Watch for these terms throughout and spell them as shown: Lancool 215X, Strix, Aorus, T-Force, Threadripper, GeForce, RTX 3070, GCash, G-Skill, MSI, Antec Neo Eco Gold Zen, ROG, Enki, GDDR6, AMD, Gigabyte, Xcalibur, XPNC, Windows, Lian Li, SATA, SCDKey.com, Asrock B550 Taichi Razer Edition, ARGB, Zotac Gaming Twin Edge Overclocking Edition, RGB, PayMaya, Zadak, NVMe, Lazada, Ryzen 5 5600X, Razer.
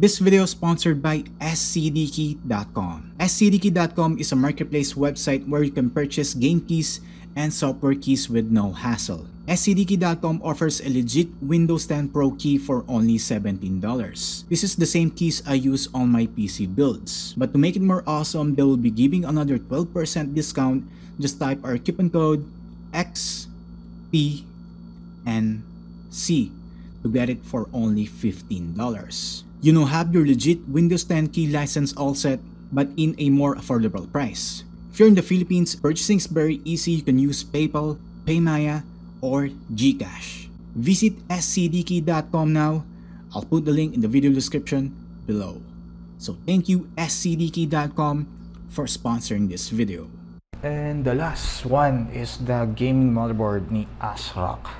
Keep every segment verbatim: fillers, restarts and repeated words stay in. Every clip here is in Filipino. This video is sponsored by S C D key dot com. S C D key dot com is a marketplace website where you can purchase game keys and software keys with no hassle. S C D key dot com offers a legit Windows ten Pro key for only seventeen dollars. This is the same keys I use on my P C builds. But to make it more awesome, they will be giving another twelve percent discount. Just type our coupon code X P N C to get it for only fifteen dollars. You now have your legit Windows ten key license all set, but in a more affordable price. If you're in the Philippines, purchasing is very easy. You can use PayPal, PayMaya, or GCash. Visit S C D key dot com now. I'll put the link in the video description below. So thank you S C D key dot com for sponsoring this video. And the last one is the gaming motherboard ni Asrock.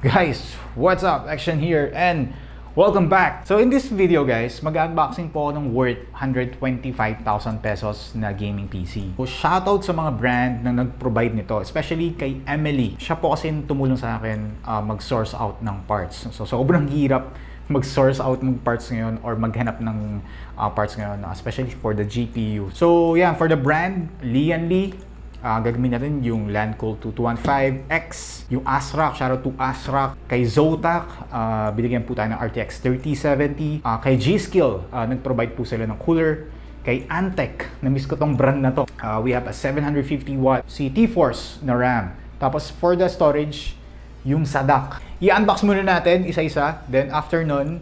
Guys, what's up? Action here and welcome back! So in this video guys, mag-unboxing po ako ng worth one hundred twenty-five thousand pesos na gaming P C. So shoutout sa mga brand na nag-provide nito, especially kay Emily. Siya po kasi tumulong sa akin uh, mag-source out ng parts. So sobrang hirap mag-source out ng parts ngayon or maghanap ng uh, parts ngayon, especially for the G P U. So yeah, for the brand, Lian Li. Uh, gagamit natin yung Lancool two one five X, yung Asrock Shadow two Asrock, kay Zotac uh, binigyan po tayo ng R T X thirty seventy, uh, kay G-Skill uh, nag-provide po sila ng cooler, kay Antec, na-miss ko tong brand na to, uh, we have a seven hundred fifty watt si T-Force na RAM, tapos for the storage yung Zadak. I-unbox muna natin isa-isa, then after nun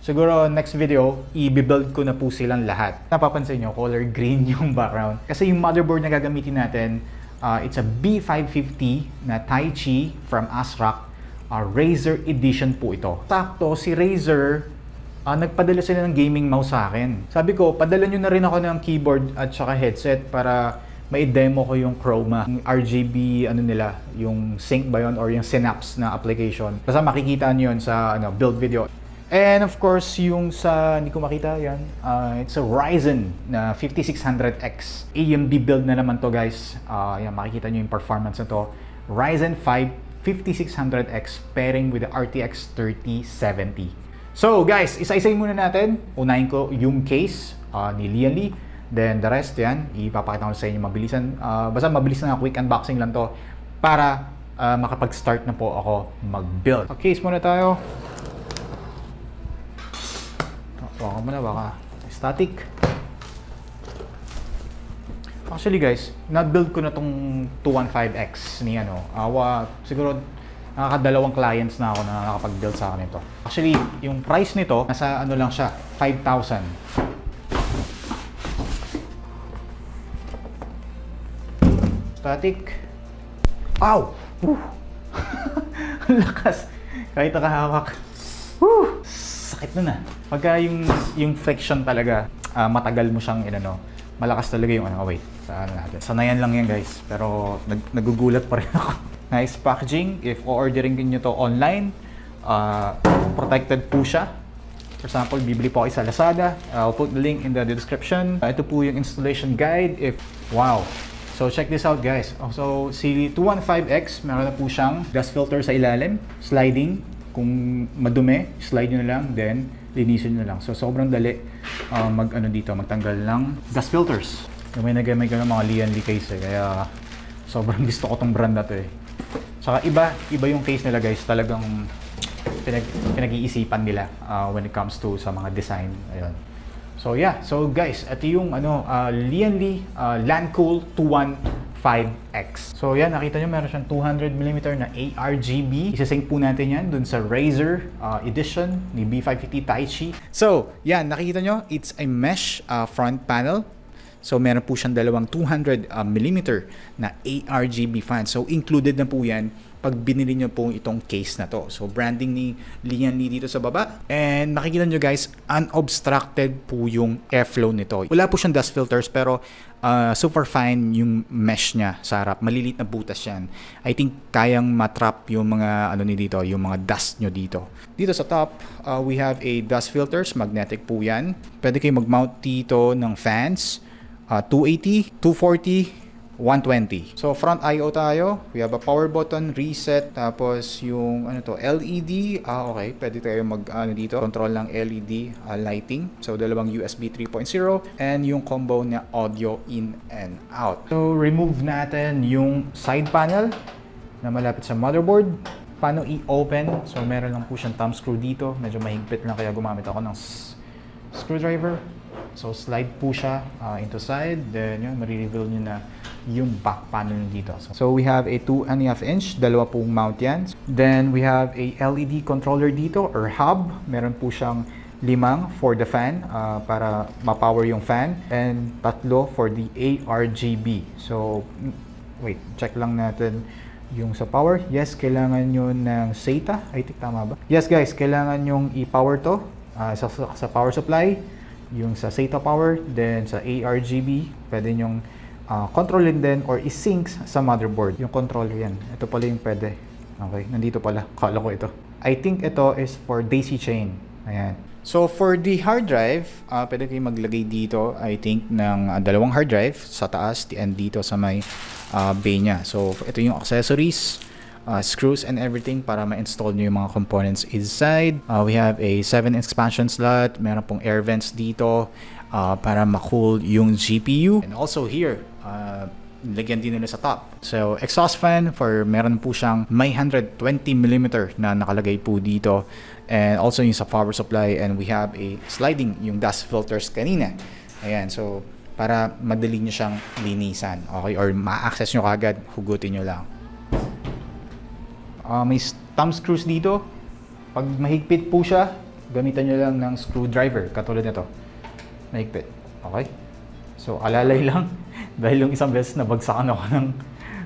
siguro next video, i-build ko na po silang lahat. Napapansin nyo, color green yung background. Kasi yung motherboard na gagamitin natin, uh, it's a B five fifty na Taichi from Asrock. Uh, Razer Edition po ito. Sakto, si Razer, uh, nagpadala sila ng gaming mouse sa akin. Sabi ko, padala nyo na rin ako ng keyboard at saka headset para mai-demo ko yung Chroma, yung R G B, ano nila, yung Sync ba yun or yung Synapse na application. Kasi makikita nyo yun sa ano, build video. And of course, yung sa, hindi ko makita, yan, uh, it's a Ryzen na fifty-six hundred X. A M D build na naman to guys. Uh, yan, makikita nyo yung performance na to. Ryzen five fifty-six hundred X pairing with the R T X thirty seventy. So guys, isa-isa muna natin. Unahin ko yung case uh, ni Lian Li. Then the rest, yan, ipapakita ko sa inyo mabilisan. Uh, basta mabilisan na quick unboxing lang to para uh, makapag-start na po ako mag-build. Okay, case muna tayo. Baka muna, baka static. Actually guys, na-build ko na tong two fifteen X ni ano. Awa, siguro nakakadalawang clients na ako na nakapag-build sa akin ito. Actually, yung price nito, nasa ano lang siya, five thousand. Static. Ow! Ang lakas! Kahit nakahawak. Woo! Sakit na na. Pagka yung, yung friction talaga, uh, matagal mo siyang inano, malakas talaga yung ano, oh wait, saan natin? Sanayan lang yan guys, pero nag, nagugulat pa rin ako. Nice packaging, if ordering nyo to online, uh, protected po siya. For example, bibili po kayo sa Lazada, I'll put the link in the description. Uh, ito po yung installation guide, if, wow. So check this out guys. Oh, so si two fifteen X, meron na po siyang dust filter sa ilalim, sliding. Kung madumi, slide nyo na lang, then linisin nyo na lang. So sobrang dali uh, mag ano dito, magtanggal ng dust filters. May nagamay ko ng mga Lian Li case eh, kaya sobrang gusto ko tong brand na to eh. Saka iba, iba yung case nila guys, talagang pinag, pinag-iisipan nila uh, when it comes to sa mga design. Ayun. So yeah, so guys, ito yung ano, uh, Lian Li uh, Lancool two fifteen X. So yan, nakita nyo meron siyang two hundred millimeter na A R G B. Isasync po natin yan dun sa Razer uh, Edition ni B five fifty Taichi. So yan, nakita nyo, it's a mesh uh, front panel. So meron po siyang dalawang two hundred millimeter na A R G B fan. So included na po yan pag binili nyo po itong case na to. So branding ni Lian Li dito sa baba. And makikita nyo guys, unobstructed po yung airflow nito. Wala po siyang dust filters pero uh, super fine yung mesh niya sa harap. Malilit na butas yan. I think kayang matrap yung mga ano ni dito, yung mga dust nyo dito. Dito sa top, uh, we have a dust filters. Magnetic po yan. Pwede kayo mag-mount dito ng fans. Uh, two eighty, two forty, one twenty. So front I O tayo, we have a power button, reset, tapos yung ano to, L E D. Ah okay, pwede tayo mag ano dito, control ng L E D uh, lighting. So dalawang U S B three point oh and yung combo na audio in and out. So remove natin yung side panel na malapit sa motherboard. Paano i-open? So meron lang po siyang thumb screw dito, medyo mahigpit lang kaya gumamit ako ng screwdriver. So slide po siya uh, into side, then yun, marireveal nyo na yung back panel dito. So, so we have a two and a half inch, dalawa pong mount yan. Then we have a L E D controller dito or hub, meron po siyang limang for the fan uh, para mapower yung fan and tatlo for the A R G B. So wait, check lang natin yung sa power. Yes, kailangan yun ng S A T A. I think tama ba? Yes guys, kailangan yung i-power to uh, sa, sa power supply, yung sa S A T A power, then sa A R G B, pwede nyong uh, controlin din or i-sync sa motherboard. Yung controller yan, ito pala yung pwede. Okay, nandito pala, kala ko ito. I think ito is for daisy chain. Ayan. So for the hard drive, uh, pwede kayong maglagay dito, I think, ng uh, dalawang hard drive sa taas and dito sa may Uh, bay niya. So ito yung accessories, uh, screws and everything para ma-install nyo yung mga components inside. Uh, we have a seven inch expansion slot, meron pong air vents dito uh, para ma-cool yung G P U. And also here, uh, lagyan din nila sa top. So exhaust fan, for meron po siyang may one hundred twenty millimeter na nakalagay po dito. And also yung sa power supply, and we have a sliding yung dust filters kanina. Ayan, so para madali nyo siyang linisan. Okay? Or ma-access nyo kagad, hugutin nyo lang. Uh, may thumb screws dito. Pag mahigpit po siya, gamitan nyo lang ng screwdriver. Katulad nito. Mahigpit. Okay? So, alalay lang. Dahil yung isang beses, nabagsakan ako ng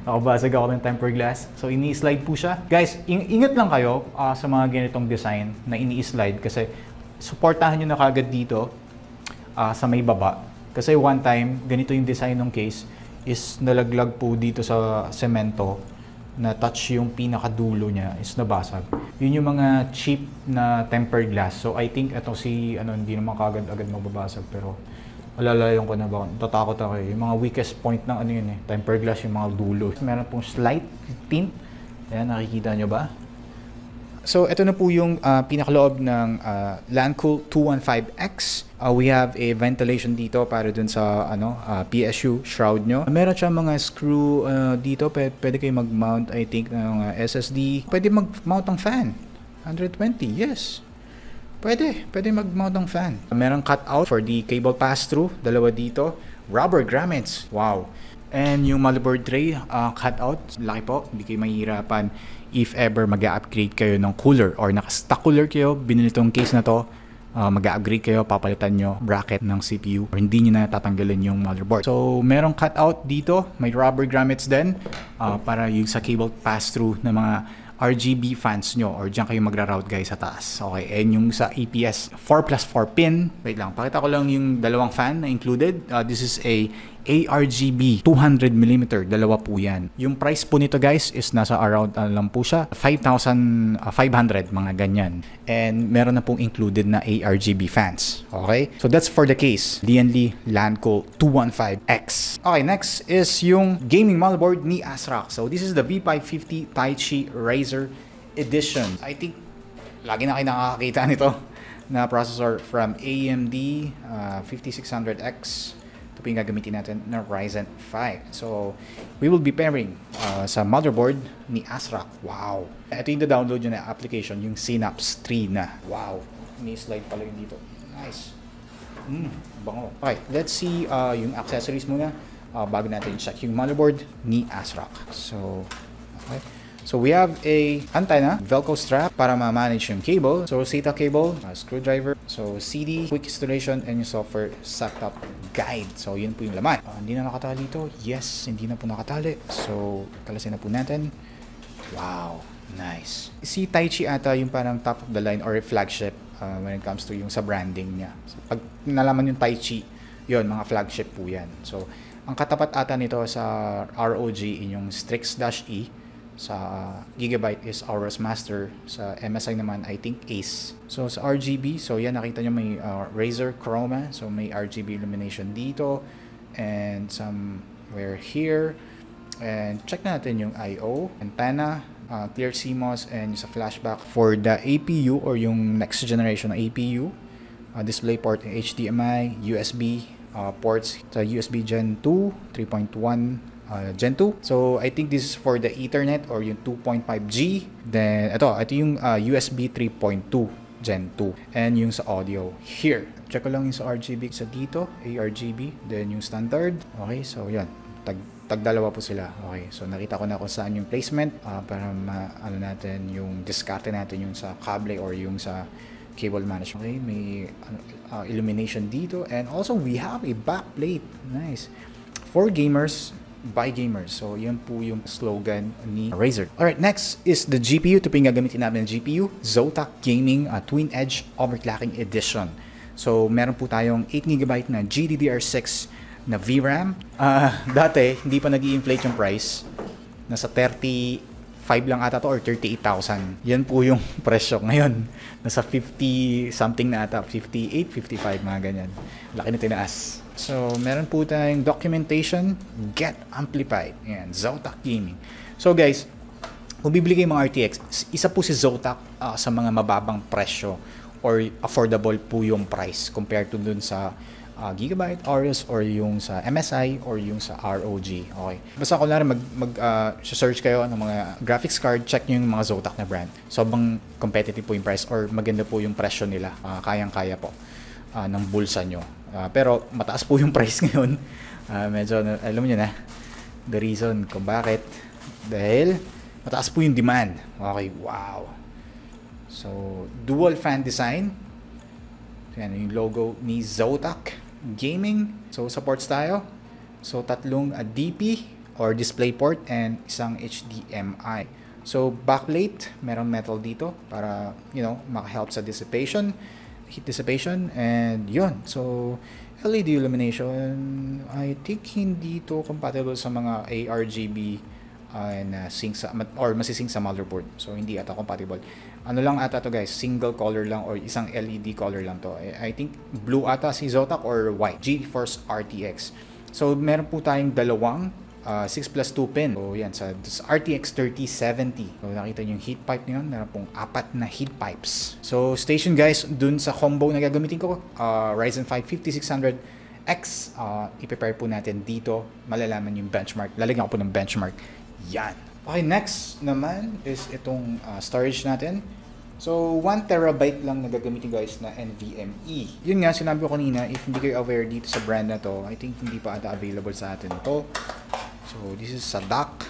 nakabasag ako ng tempered glass. So, ini-slide po siya. Guys, ing ingat lang kayo uh, sa mga ganitong design na ini-slide. Kasi, supportahan nyo na kagad dito uh, sa may baba. Kasi one time, ganito yung design ng case, is nalaglag po dito sa semento, na touch yung pinakadulo niya, is nabasag. Yun yung mga cheap na tempered glass. So I think ito si, ano, hindi naman kagad-agad mababasag, pero alalayan ko na ba, tatakot ako eh. Yung mga weakest point ng ano yun eh, tempered glass, yung mga dulo. Meron pong slight tint. Ayan, nakikita nyo ba? So ito na po yung uh, pinakaloob ng uh, Lancool two fifteen X. Uh, we have a ventilation dito para dun sa ano uh, P S U shroud nyo. Meron siyang mga screw uh, dito. Pwede, pwede kayo mag-mount, I think, ng uh, S S D. Pwede mag-mount ng fan. one twenty, yes. Pwede. Pwede mag-mount ng fan. Merong cutout for the cable pass-through. Dalawa dito. Rubber grommets. Wow. And yung motherboard tray uh, cutout. Laki po. Hindi kayo mahihirapan. If ever mag-upgrade kayo ng cooler or naka-stock cooler kayo, binili tong case na to, uh, mag-upgrade kayo, papalitan nyo bracket ng C P U or hindi nyo na tatanggalin yung motherboard. So, merong cutout dito, may rubber grommets din uh, para yung sa cable pass-through ng mga R G B fans nyo or dyan kayo magra-route guys sa taas. Okay, and yung sa E P S four plus four pin, wait lang, pakita ko lang yung dalawang fan na included. Uh, this is a A R G B two hundred millimeter, dalawa po yan. Yung price po nito guys is nasa around uh, lang po siya five thousand five hundred, mga ganyan. And meron na pong included na A R G B fans. Okay? So that's for the case, Lian Li Lancool two fifteen X. Okay, next is yung gaming motherboard ni Asrock. So this is the B five fifty Taichi Razer Edition. I think lagi na kayo nakakakita nito na processor from A M D, uh, fifty-six hundred X. Ito po yung gagamitin natin na Ryzen five. So, we will be pairing uh, sa motherboard ni Asrock. Wow! Ito yung download nyo na application, yung Synapse three na. Wow! Ni-slide pala yung dito. Nice! Mm, bango. Okay, let's see uh, yung accessories muna uh, bago natin check yung motherboard ni Asrock. So, okay. So, we have a antenna, velcro strap para ma-manage yung cable. So, S A T A cable, uh, screwdriver. So, C D, quick installation, and yung software setup guide. So, yun po yung laman. Uh, hindi na nakatali ito. Yes, hindi na po nakatali. So, talasin na po natin. Wow, nice. Si Taichi ata yung parang top of the line or flagship uh, when it comes to yung sa branding niya. So, pag nalaman yung Taichi, yun, mga flagship po yan. So, ang katapat ata nito sa R O G, yung Strix-E. Sa Gigabyte is Aorus Master. Sa M S I naman, I think Ace. So, sa R G B, so yan, nakita nyo may uh, Razer Chroma. So, may R G B illumination dito. And somewhere here. And check natin yung I O, antenna, uh, clear C MOS, and sa flashback. For the A P U or yung next generation na A P U, uh, display port, H D M I, U S B uh, ports, sa U S B Gen two, three point one, Uh, Gen two. So, I think this is for the Ethernet or yung two point five G. Then, ito, ito yung uh, U S B three point two Gen two. And yung sa audio, here. Check ko lang yung sa R G B sa dito, A R G B. Then, yung standard. Okay, so yan. Tag, tag dalawa po sila. Okay, so nakita ko na kung saan yung placement uh, para ma, ano natin, yung discarte natin yung sa cable or yung sa cable management. Okay, may uh, illumination dito. And also, we have a backplate. Nice. For gamers, by gamers. So, yun po yung slogan ni Razer. Alright, next is the G P U. Ito po yung gagamitin namin ng G P U. Zotac Gaming uh, Twin Edge Overclocking Edition. So, meron po tayong eight gigabyte na G D D R six na V RAM. Uh, dati, hindi pa nag-i-inflate yung price. Nasa thirty-five lang ata to or thirty-eight thousand. Yan po yung presyo ngayon. Nasa fifty something na ata. fifty-eight, fifty-five, mga ganyan. Laki na tinaas. So, meron po tayong documentation, get amplified. Ayan, Zotac Gaming. So, guys, kung bibili kayo mga R T X, isa po si Zotac uh, sa mga mababang presyo or affordable po yung price compared to dun sa uh, Gigabyte, Aorus, or yung sa M S I, or yung sa R O G. Okay. Basta ko na rin, mag-search mag, uh, kayo ng mga graphics card, check nyo yung mga Zotac na brand. Sobrang competitive po yung price or maganda po yung presyo nila. Uh, Kayang-kaya po uh, ng bulsa nyo. Uh, pero mataas po yung price ngayon. Uh, medyo, alam nyo na, the reason kung bakit. Dahil, mataas po yung demand. Okay, wow. So, dual fan design. Yan, yung logo ni Zotac Gaming. So, supports tayo. So, tatlong D P or display port and isang H D M I. So, backplate, merong metal dito para, you know, makahelp sa dissipation. Heat dissipation and yun. So, L E D illumination, I think hindi to compatible sa mga A R G B uh, na sync sa, or masisync sa motherboard. So, hindi ata compatible. Ano lang ata to guys, single color lang or isang L E D color lang to. I, I think blue ata si Zotac or white. GeForce R T X. So, meron po tayong dalawang uh, six plus two pin. So, yan. Sa R T X thirty seventy. So, nakita nyo yung heat pipe na yun. Meron pong apat na heat pipes. So, station guys, dun sa combo na gagamitin ko, uh, Ryzen five fifty-six hundred X. Uh, I-prepare po natin dito. Malalaman yung benchmark. Lalagyan ko po ng benchmark. Yan. Okay, next naman is itong uh, storage natin. So, one terabyte lang na gagamitin guys na N V M E. Yun nga, sinabi ko kanina, if hindi kayo aware dito sa brand na to, I think hindi pa ata available sa atin ito. So, this is Zadak.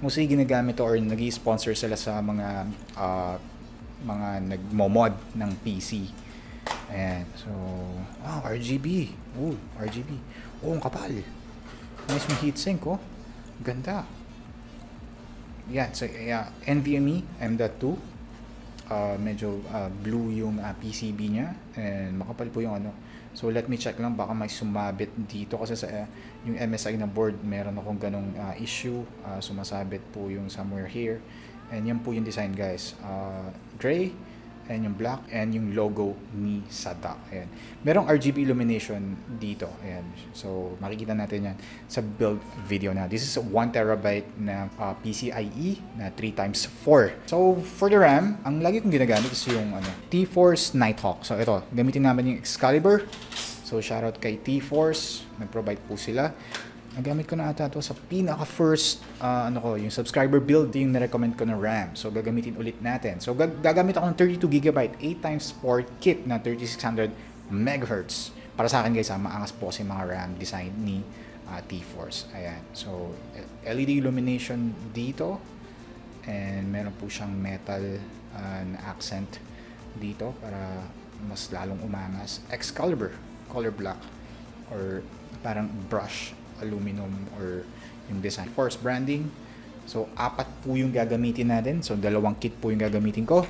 Mostly ginagamit to or nag-i-sponsor sila sa mga uh, mga nagmomod ng P C. Ayan. So, ah, R G B. Oh, R G B. Oh, ang kapal. Nice yung heatsink, oh. Ganda. Yan. So, yeah, N V M E M dot two. Uh, medyo uh, blue yung uh, P C B niya. And makapal po yung ano. So, let me check lang. Baka may sumabit dito. Kasi sa uh, yung M S I na board, meron akong ganong uh, issue. Uh, sumasabit po yung somewhere here. And yan po yung design, guys. Uh, gray, and yung black, and yung logo ni Zadak. Ayan. Merong R G B illumination dito. Ayan. So, makikita natin yan sa build video na. This is one terabyte na uh, P C I E na three times four. So, for the RAM, ang lagi kong ginagamit is yung ano, T-Force Nighthawk. So, ito. Gamitin namin yung Xcalibur. So, shoutout kay T-Force. Nag-provide po sila. Nagamit ko na ata ito sa pinaka-first uh, ano ko, yung subscriber build, yung na-recommend ko na RAM. So, gagamitin ulit natin. So, gag gagamit ako ng thirty-two gigabyte, eight times four kit na thirty-six hundred megahertz. Para sa akin guys, ha, maangas po kasi mga RAM design ni uh, T-Force. Ayan. So, L E D illumination dito. And meron po siyang metal uh, na accent dito para mas lalong umangas. Excalibur, color black, or parang brush aluminum or yung design. Force branding. So, apat po yung gagamitin natin. So, dalawang kit po yung gagamitin ko.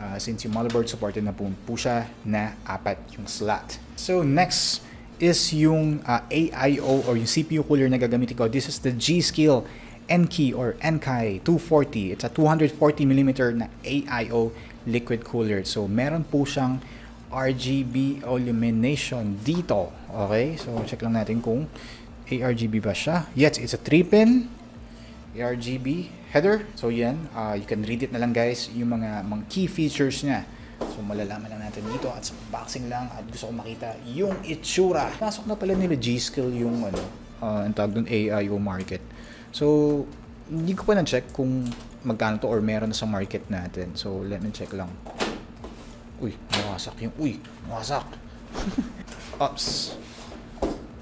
Uh, since yung motherboard supported na po, po siya na apat yung slot. So, next is yung uh, A I O or yung C P U cooler na gagamitin ko. This is the G-Skill Enki or Enki two forty. It's a two forty millimeter na A I O liquid cooler. So, meron po siyang R G B illumination dito. Okay? So, check lang natin kung A R G B ba siya? Yes, it's a three pin A R G B header. So yan, uh, you can read it na lang guys, yung mga, mga key features niya. So malalaman lang natin dito at sa unboxing lang, at gusto ko makita yung itsura. Pasok na pala nila G-Skill yung ano, uh, ang tawag doon, A I O market. So hindi ko pa na-check kung magkano to or meron na sa market natin. So let me check lang. Uy, nawasak yung, uy, nawasak. Ups.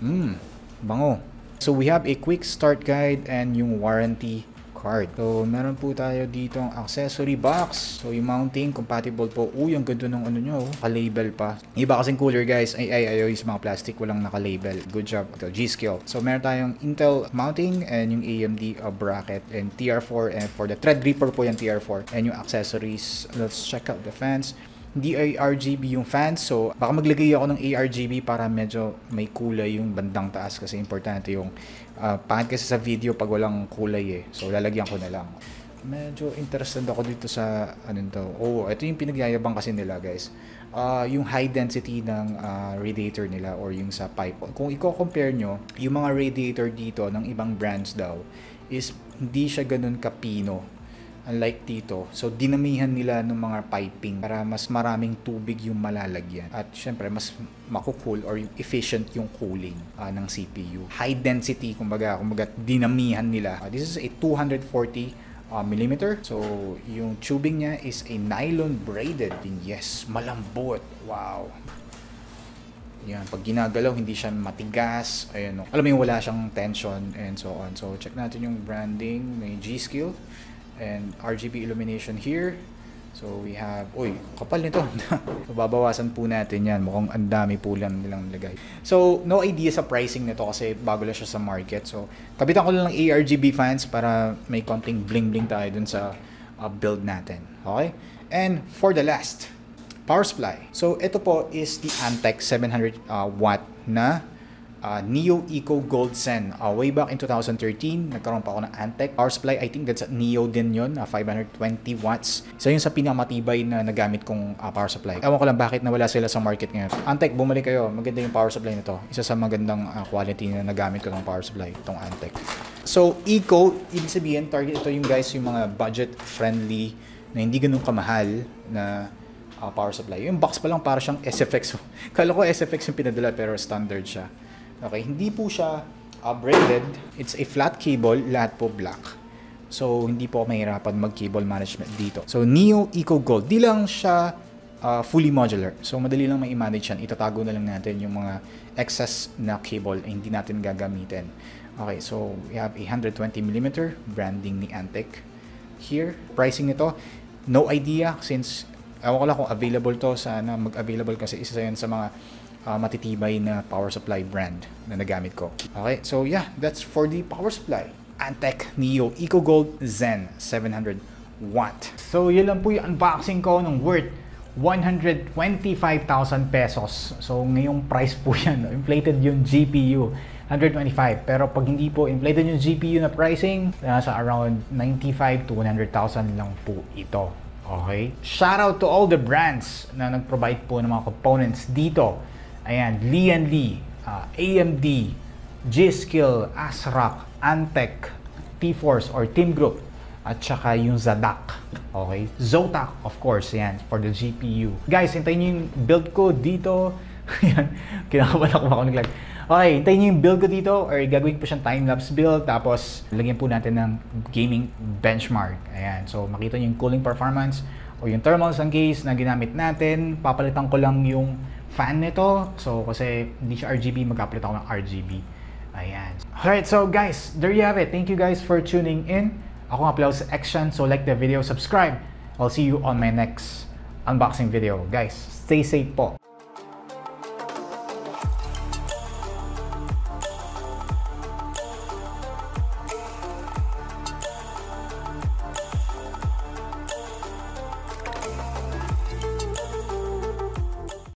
Hmm, bango. So we have a quick start guide and yung warranty card. So meron po tayo dito ang accessory box. So yung mounting compatible po. Uy, ang ganda ng ano nyo. Naka-label pa. Iba kasing cooler guys. Ay, ay, ay, ay, sa mga plastic walang naka-label. Good job. So G-Skill. So meron tayong Intel mounting and yung A M D uh, bracket and T R four. And for the Threadripper po yung T R four. And yung accessories. Let's check out the fans. Hindi A R G B yung fans. So baka maglagay ako ng A R G B para medyo may kulay yung bandang taas, kasi importante yung uh, pangit kasi sa video pag walang kulay eh. So lalagyan ko na lang. Medyo interested ako dito sa ano to. Oh, ito yung pinagyayabang kasi nila guys. Uh, yung high density ng uh, radiator nila or yung sa pipe. Kung i-compare nyo, yung mga radiator dito ng ibang brands daw is hindi siya ganun kapino. Unlike dito, so dinamihan nila ng mga piping para mas maraming tubig yung malalagyan. At syempre, mas makukool or efficient yung cooling uh, ng C P U. High density, kumbaga, kumbaga dinamihan nila. Uh, this is a two hundred forty millimeter. So, yung tubing niya is a nylon braided. And yes, malambot. Wow. Yan, pag ginagalaw, hindi siya matigas. Ayan, alam mo yung wala siyang tension and so on. So, check natin yung branding. May G-Skill. And R G B illumination here. So we have, oy, kapal nito. So babawasan po natin yan. Mukhang ang dami po lang nilang nilagay. So no idea sa pricing nito kasi bago lang siya sa market. So kapitan ko lang ng A R G B fans para may konting bling bling tayo dun sa uh, build natin. Okay? And for the last, power supply. So ito po is the Antec seven hundred watt na Uh, Neo Eco Gold Zen. Uh, way back in two thousand thirteen, nagkaroon pa ako ng Antec power supply. I think that's Neo din yun, uh, five hundred twenty watts. So yun sa pinakamatibay na nagamit kong uh, power supply. Ewan ko lang bakit nawala sila sa market ngayon. Antec, bumalik kayo. Maganda yung power supply nito. Isa sa magandang uh, quality na nagamit ko ng power supply, itong Antec. So Eco, ibig sabihin, target ito yung guys, yung mga budget-friendly na hindi ganun kamahal na uh, power supply. Yung box pa lang para siyang S F X. Kala ko S F X yung pinadala pero standard siya. Okay, hindi po siya uh, braided. It's a flat cable, lahat po black. So, hindi po mahirapan mag-cable management dito. So, Neo Eco Gold. Di lang siya uh, fully modular. So, madali lang ma-manage yan. Itatago na lang natin yung mga excess na cable na hindi natin gagamitin. Okay, so we have a one hundred twenty millimeter branding ni Antec. Here, pricing nito, no idea since, ewan ko lang kung available to. Sana mag-available kasi isa yun sa mga Uh, matitibay na power supply brand na nagamit ko. Okay, so yeah, that's for the power supply. Antec Neo Eco Gold Zen seven hundred watt. So yun lang po yung unboxing ko ng worth one hundred twenty-five thousand pesos. So ngayong price po yan, inflated yung G P U, one hundred twenty-five. Pero pag hindi po inflated yung G P U na pricing, nasa around ninety-five to one hundred thousand lang po ito. Okay, shout out to all the brands na nag-provide po ng mga components dito. Ayan, Lian Li, uh, A M D, G-Skill, Asrock, Antec, T-Force or Team Group, at saka yung Zadak. Okay? Zotac, of course, yan, for the G P U. Guys, hintayin nyo yung build ko dito. Ayan, kinakabahan ako ako naglag. Okay, hintayin nyo yung build ko dito or gagawin po siyang time-lapse build. Tapos, lagyan po natin ng gaming benchmark. Ayan, so makita nyo yung cooling performance o yung thermals ang case na ginamit natin. Papalitan ko lang yung fan nito. So, kasi hindi siya R G B, mag-upload ako ng R G B. Ayan. Alright, so guys, there you have it. Thank you guys for tuning in. Ako nga pala sa X-Chan, so like the video, subscribe. I'll see you on my next unboxing video. Guys, stay safe po.